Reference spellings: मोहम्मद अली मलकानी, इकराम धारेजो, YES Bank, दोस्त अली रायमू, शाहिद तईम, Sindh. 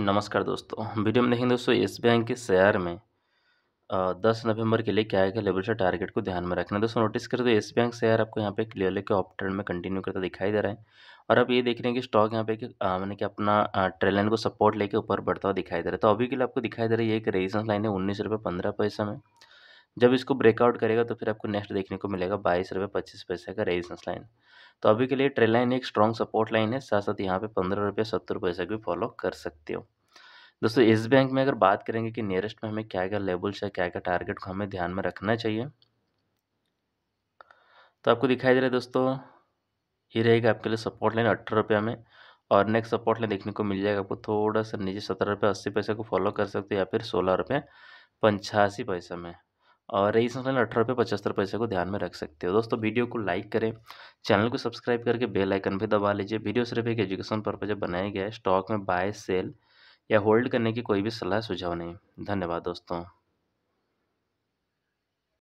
नमस्कार दोस्तों, वीडियो में देखेंगे दोस्तों येस बैंक के शेयर में 10 नवंबर के लिए क्या आएगा। लेवल टारगेट को ध्यान में रखना दोस्तों। नोटिस करें तो येस बैंक शेयर आपको यहाँ पे क्लियरली के ऑप ट्रेंड में कंटिन्यू करता दिखाई दे रहा है और आप ये देख रहे हैं कि स्टॉक यहाँ पे मैंने कि अपना ट्रेल लाइन को सपोर्ट लेके ऊपर बढ़ता हुआ दिखाई दे रहा है। तो अभी के लिए आपको दिखाई दे रहा है ये एक रेजिस्टेंस लाइन है 19.15 में। जब इसको ब्रेकआउट करेगा तो फिर आपको नेक्स्ट देखने को मिलेगा 22.25 का रेजिस्टेंस लाइन। तो अभी के लिए ट्रेल लाइन एक स्ट्रॉन्ग सपोर्ट लाइन है, साथ साथ यहाँ पे 15.70 को भी फॉलो कर सकते हो। दोस्तों येस बैंक में अगर बात करेंगे कि नियरेस्ट में हमें क्या क्या लेवल्स है, क्या क्या टारगेट को हमें ध्यान में रखना चाहिए, तो आपको दिखाई दे रहा है दोस्तों ये रहेगा आपके लिए सपोर्ट लाइन 18 में और नेक्स्ट सपोर्ट लाइन देखने को मिल जाएगा आपको थोड़ा सा नीचे 17.80 को फॉलो कर सकते हो या फिर 16.85 में, और रेजिस्टेंस लाइन 18.75 को ध्यान में रख सकते हो। दोस्तों वीडियो को लाइक करें, चैनल को सब्सक्राइब करके बेल आइकन भी दबा लीजिए। वीडियो सिर्फ एक एजुकेशन पर्पज बनाया गया है। स्टॉक में बाय सेल या होल्ड करने की कोई भी सलाह सुझाव नहीं। धन्यवाद दोस्तों।